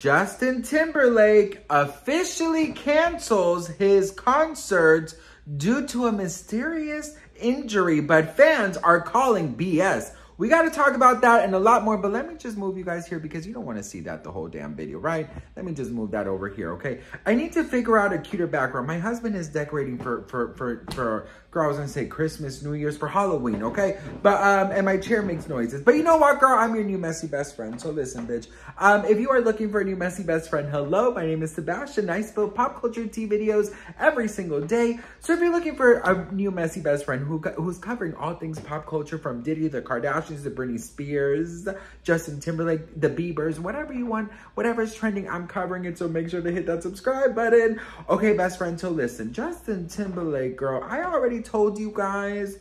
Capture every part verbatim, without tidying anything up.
Justin Timberlake officially cancels his concerts due to a mysterious injury, but fans are calling B S. We got to talk about that and a lot more, but let me just move you guys here because you don't want to see that the whole damn video, right? Let me just move that over here, okay? I need to figure out a cuter background. My husband is decorating for, for, for, for girl, I was going to say Christmas, New Year's, for Halloween, okay? But, um, and my chair makes noises. But you know what, girl? I'm your new messy best friend, so listen, bitch. Um, if you are looking for a new messy best friend, hello, my name is Sebastian. I spill pop culture tea videos every single day. So if you're looking for a new messy best friend who who's covering all things pop culture, from Diddy, the Kardashians, the Britney Spears, Justin Timberlake, the Biebers, whatever you want, whatever's trending, I'm covering it, so make sure to hit that subscribe button. Okay, best friend, so listen, Justin Timberlake, girl, I already told you guys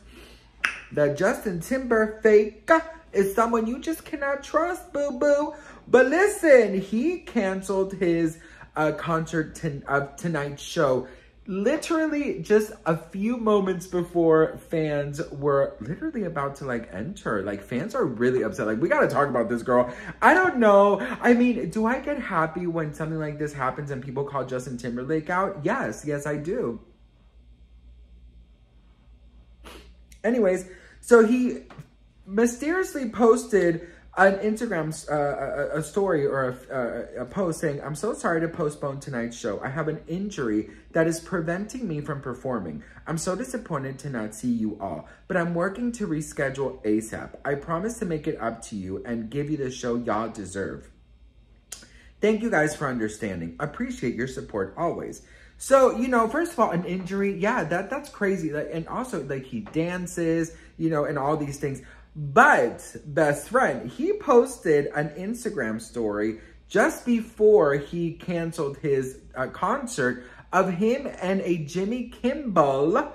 that Justin Timberlake is someone you just cannot trust, boo-boo. But listen, he canceled his uh, concert ton of tonight's show. Literally just a few moments before fans were literally about to like enter. Like, fans are really upset. Like, we gotta talk about this, girl. I don't know. I mean, do I get happy when something like this happens and people call Justin Timberlake out? Yes, yes I do. Anyways, so he mysteriously posted an Instagram uh, a, a story or a, a, a post saying, "I'm so sorry to postpone tonight's show. I have an injury that is preventing me from performing. I'm so disappointed to not see you all, but I'm working to reschedule ASAP. I promise to make it up to you and give you the show y'all deserve. Thank you guys for understanding. Appreciate your support always." So, you know, first of all, an injury, yeah, that that's crazy. Like, and also, like, he dances, you know, and all these things. But, best friend, he posted an Instagram story just before he canceled his uh, concert of him and a Jimmy Kimmel,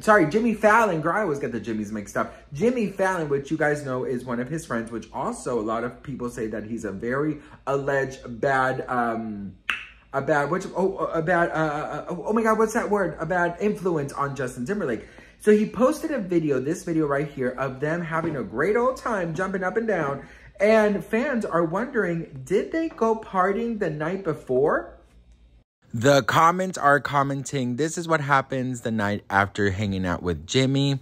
sorry, Jimmy Fallon, girl, I always get the Jimmys mixed up. Jimmy Fallon, which you guys know is one of his friends, which also a lot of people say that he's a very alleged bad, um, a bad, which, oh, a bad, uh, uh, oh my God, what's that word? A bad influence on Justin Timberlake. So he posted a video, this video right here, of them having a great old time jumping up and down. And fans are wondering, did they go partying the night before? The comments are commenting, this is what happens the night after hanging out with Jimmy.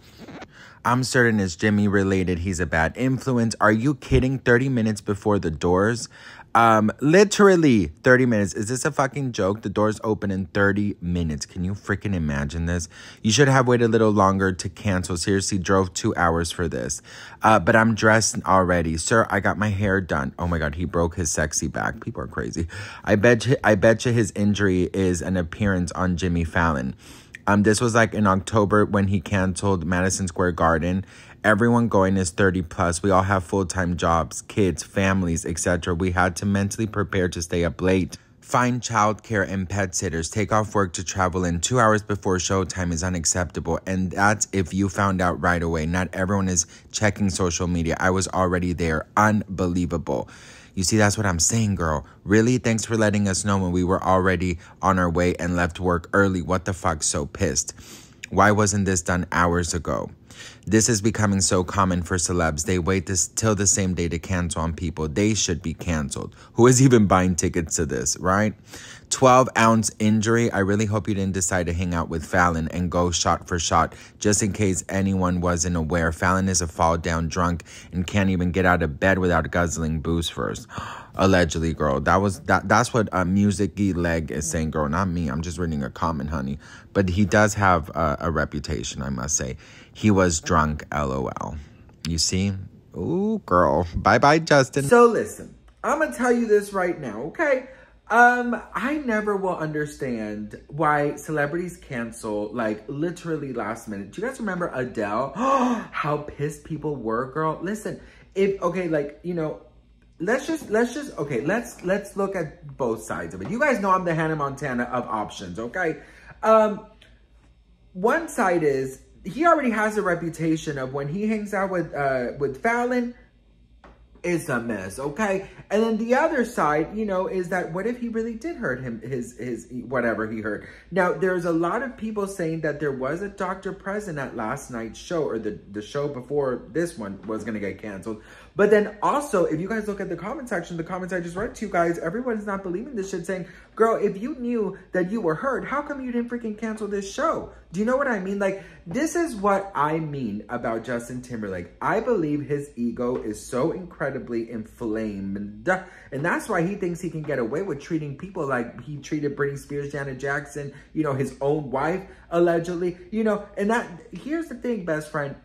I'm certain it's Jimmy related. He's a bad influence. Are you kidding? thirty minutes before the Doors. Um, literally thirty minutes. Is this a fucking joke? The Doors open in thirty minutes. Can you freaking imagine this? You should have waited a little longer to cancel. Seriously, drove two hours for this. Uh, but I'm dressed already. Sir, I got my hair done. Oh my God, he broke his sexy back. People are crazy. I bet you, I bet you his injury is an appearance on Jimmy Fallon. Um, this was like in October when he canceled Madison Square Garden. Everyone going is thirty plus. We all have full-time jobs, kids, families, et cetera. We had to mentally prepare to stay up late, find childcare and pet sitters, take off work to travel in two hours before showtime is unacceptable. And that's if you found out right away. Not everyone is checking social media. I was already there. Unbelievable. You see, that's what I'm saying, girl. Really? Thanks for letting us know when we were already on our way and left work early. What the fuck? So pissed. Why wasn't this done hours ago? This is becoming so common for celebs. They wait this till the same day to cancel on people. They should be canceled. Who is even buying tickets to this, right? twelve ounce injury. I really hope you didn't decide to hang out with Fallon and go shot for shot. Just in case anyone wasn't aware, Fallon is a fall down drunk and can't even get out of bed without guzzling booze first. Allegedly, girl. That was that. That's what uh, Music-y Leg is saying, girl. Not me. I'm just reading a comment, honey. But he does have uh, a reputation, I must say. He was drunk, L O L. You see? Ooh, girl. Bye-bye, Justin. So listen, I'm gonna tell you this right now, okay? Um, I never will understand why celebrities cancel, like, literally last minute. Do you guys remember Adele? How pissed people were, girl. Listen, if, okay, like, you know, let's just, let's just, okay, let's, let's look at both sides of it. You guys know I'm the Hannah Montana of options, okay? Um, one side is, he already has a reputation of when he hangs out with, uh, with Fallon, is a mess, okay? And then the other side, you know, is that what if he really did hurt him, his, his, whatever he hurt? Now, there's a lot of people saying that there was a doctor present at last night's show, or the, the show before this one was going to get canceled. But then also, if you guys look at the comment section, the comments I just read to you guys, everyone's not believing this shit, saying, girl, if you knew that you were hurt, how come you didn't freaking cancel this show? Do you know what I mean? Like, this is what I mean about Justin Timberlake. I believe his ego is so incredibly inflamed, and that's why he thinks he can get away with treating people like he treated Britney Spears, Janet Jackson, you know, his own wife, allegedly, you know. And that, here's the thing, best friend.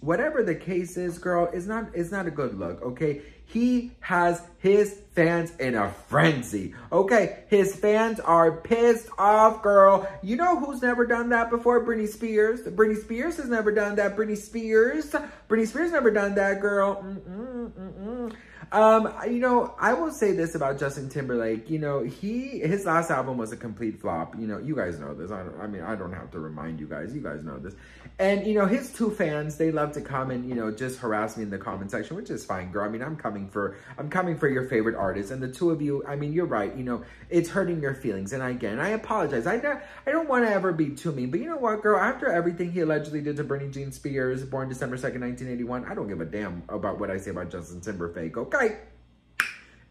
Whatever the case is, girl, it's not, it's not a good look, okay? He has his fans in a frenzy, okay? His fans are pissed off, girl. You know who's never done that before? Britney Spears. Britney Spears has never done that. Britney Spears. Britney Spears never done that, girl. Mm-mm, mm-mm. Um, you know, I will say this about Justin Timberlake. You know, he, his last album was a complete flop. You know, you guys know this. I, don't, I mean, I don't have to remind you guys. You guys know this. And, you know, his two fans, they love to come and, you know, just harass me in the comment section, which is fine, girl. I mean, I'm coming for, I'm coming for your favorite artist. And the two of you, I mean, you're right. You know, it's hurting your feelings. And I, again, I apologize. I, not, I don't want to ever be too mean. But you know what, girl? After everything he allegedly did to Britney Jean Spears, born December second, nineteen eighty-one, I don't give a damn about what I say about Justin Timberlake, okay? Right.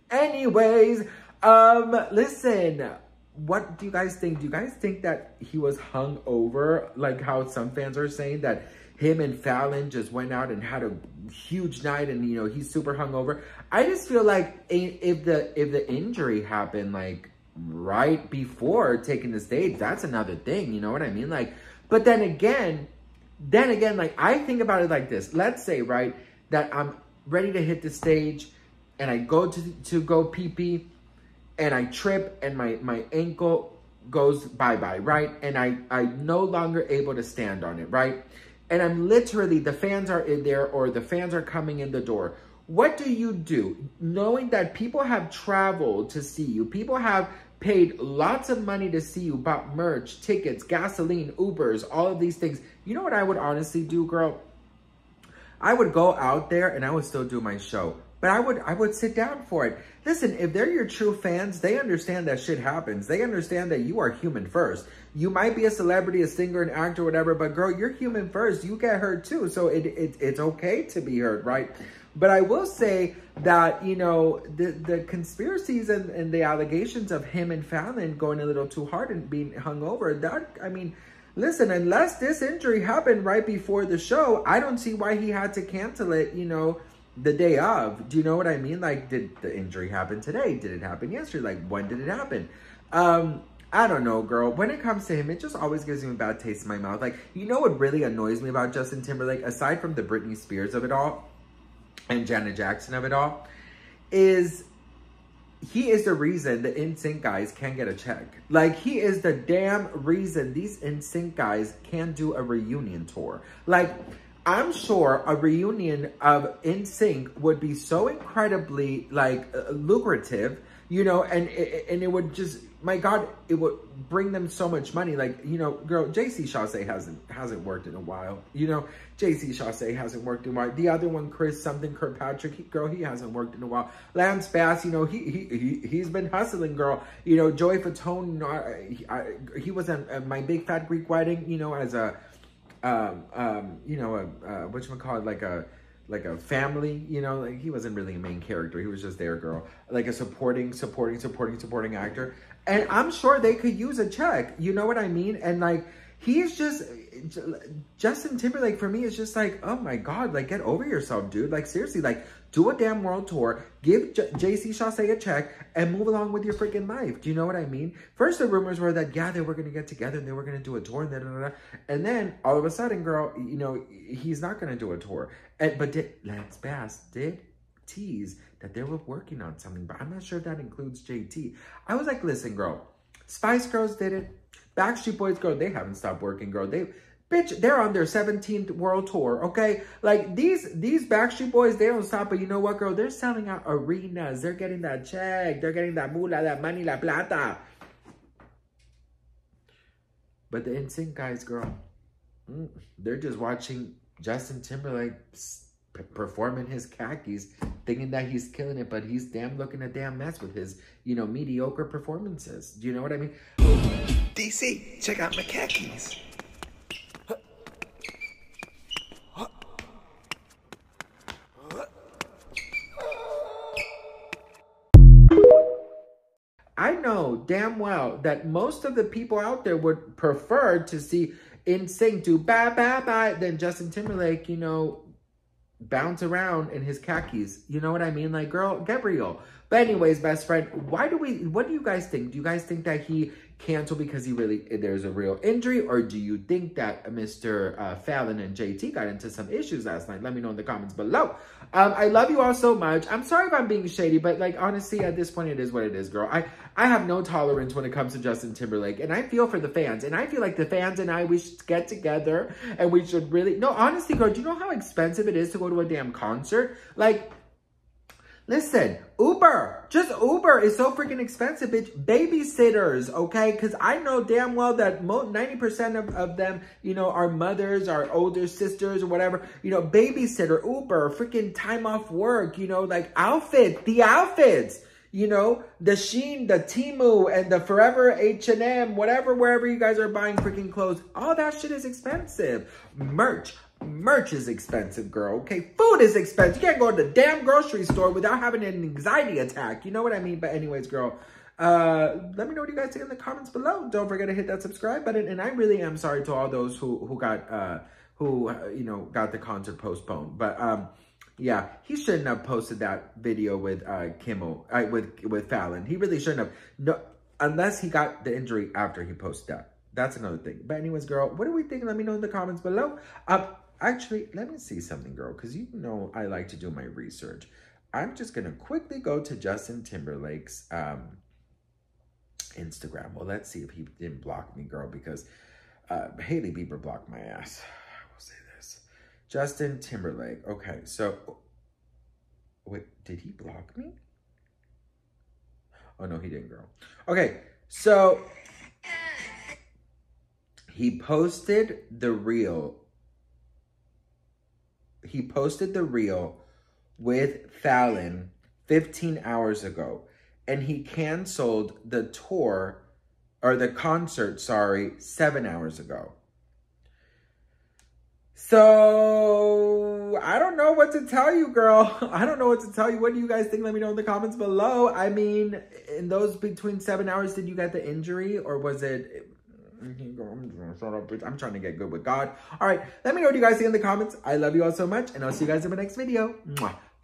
Anyways, um, listen, what do you guys think? Do you guys think that he was hung over? Like how some fans are saying that him and Fallon just went out and had a huge night and, you know, he's super hungover. I just feel like if the, if the injury happened, like, right before taking the stage, that's another thing. You know what I mean? Like, but then again, then again, like, I think about it like this. Let's say, right, that I'm ready to hit the stage, and I go to to go pee-pee, and I trip, and my, my ankle goes bye-bye, right? And I, I'm no longer able to stand on it, right? And I'm literally, the fans are in there, or the fans are coming in the door. What do you do? Knowing that people have traveled to see you, people have paid lots of money to see you, bought merch, tickets, gasoline, Ubers, all of these things. You know what I would honestly do, girl? I would go out there, and I would still do my show. But I would I would sit down for it. Listen, if they're your true fans, they understand that shit happens. They understand that you are human first. You might be a celebrity, a singer, an actor, whatever, but girl, you're human first. You get hurt too. So it, it it's okay to be hurt, right? But I will say that, you know, the, the conspiracies and, and the allegations of him and Fallon going a little too hard and being hungover, that, I mean, listen, unless this injury happened right before the show, I don't see why he had to cancel it, you know, the day of. Do you know what I mean? Like, did the injury happen today? Did it happen yesterday? Like, when did it happen? Um, I don't know, girl. When it comes to him, it just always gives me a bad taste in my mouth. Like, you know what really annoys me about Justin Timberlake, aside from the Britney Spears of it all and Janet Jackson of it all, is he is the reason the N Sync guys can't get a check. Like, he is the damn reason these N Sync guys can't do a reunion tour. Like, I'm sure a reunion of N Sync would be so incredibly, like, uh, lucrative, you know, and, and it would just, my God, it would bring them so much money. Like, you know, girl, J C Chasez hasn't, hasn't worked in a while. You know, J C Chasez hasn't worked in a while. The other one, Chris something Kirkpatrick, he, girl, he hasn't worked in a while. Lance Bass, you know, he, he, he, he's been hustling, girl. You know, Joey Fatone, I, I, he was at, at my Big Fat Greek Wedding, you know, as a, Um, um, you know, a, uh, whatchamacallit, like a, like a family, you know, like he wasn't really a main character. He was just there, girl, like a supporting, supporting, supporting, supporting actor. And I'm sure they could use a check. You know what I mean? And like, he's just, Justin Timberlake for me is just like, oh my God, like get over yourself, dude. Like seriously, like do a damn world tour, give J JC Chasez a check and move along with your freaking life. Do you know what I mean? First, the rumors were that, yeah, they were going to get together and they were going to do a tour. And, da, da, da. And then all of a sudden, girl, you know, he's not going to do a tour. And, but did, Lance Bass did tease that they were working on something, but I'm not sure if that includes J T. I was like, listen, girl, Spice Girls did it. Backstreet Boys, girl, they haven't stopped working, girl. They, bitch, they're on their seventeenth world tour, okay? Like, these these Backstreet Boys, they don't stop, but you know what, girl? They're selling out arenas. They're getting that check. They're getting that moolah, that money, la plata. But the N Sync guys, girl, they're just watching Justin Timberlake p- performing his khakis, thinking that he's killing it, but he's damn looking a damn mess with his, you know, mediocre performances. Do you know what I mean? D C, check out my khakis. I know damn well that most of the people out there would prefer to see NSYNC do bye bye bye than Justin Timberlake, you know, bounce around in his khakis. You know what I mean? Like, girl, get real. But anyways, best friend, why do we, what do you guys think? Do you guys think that he canceled because he really, there's a real injury? Or do you think that Mister Uh, Fallon and J T got into some issues last night? Let me know in the comments below. Um, I love you all so much. I'm sorry if I'm being shady, but like, honestly, at this point, it is what it is, girl. I, I have no tolerance when it comes to Justin Timberlake, and I feel for the fans, and I feel like the fans and I, we should get together, and we should really, no, honestly, girl, do you know how expensive it is to go to a damn concert? Like, listen, Uber, just Uber is so freaking expensive, bitch. Babysitters, okay? Because I know damn well that ninety percent of, of them, you know, are mothers, are older sisters or whatever. You know, babysitter, Uber, freaking time off work, you know, like outfit, the outfits. You know, the Shein, the Temu, and the Forever H and M, whatever, wherever you guys are buying freaking clothes. All that shit is expensive. Merch. Merch is expensive, girl, okay? Food is expensive. You can't go to the damn grocery store without having an anxiety attack. You know what I mean? But anyways, girl, uh, let me know what you guys think in the comments below. Don't forget to hit that subscribe button. And I really am sorry to all those who, who got, uh, who, uh, you know, got the concert postponed. But, um, yeah, he shouldn't have posted that video with, uh, Kimmel, uh, with, with Fallon. He really shouldn't have. No, unless he got the injury after he posted that. That's another thing. But anyways, girl, what do we think? Let me know in the comments below. Um, Actually, let me see something, girl, because you know I like to do my research. I'm just going to quickly go to Justin Timberlake's um, Instagram. Well, let's see if he didn't block me, girl, because uh, Hailey Bieber blocked my ass. I will say this. Justin Timberlake. Okay, so... Wait, did he block me? Oh, no, he didn't, girl. Okay, so... He posted the reel... He posted the reel with Fallon fifteen hours ago, and he canceled the tour or the concert, sorry, seven hours ago. So I don't know what to tell you, girl. I don't know what to tell you. What do you guys think? Let me know in the comments below. I mean, in those between seven hours, did you get the injury or was it... I'm trying to get good with God. All right, let me know what you guys see in the comments. I love you all so much, and I'll see you guys in my next video. Mwah.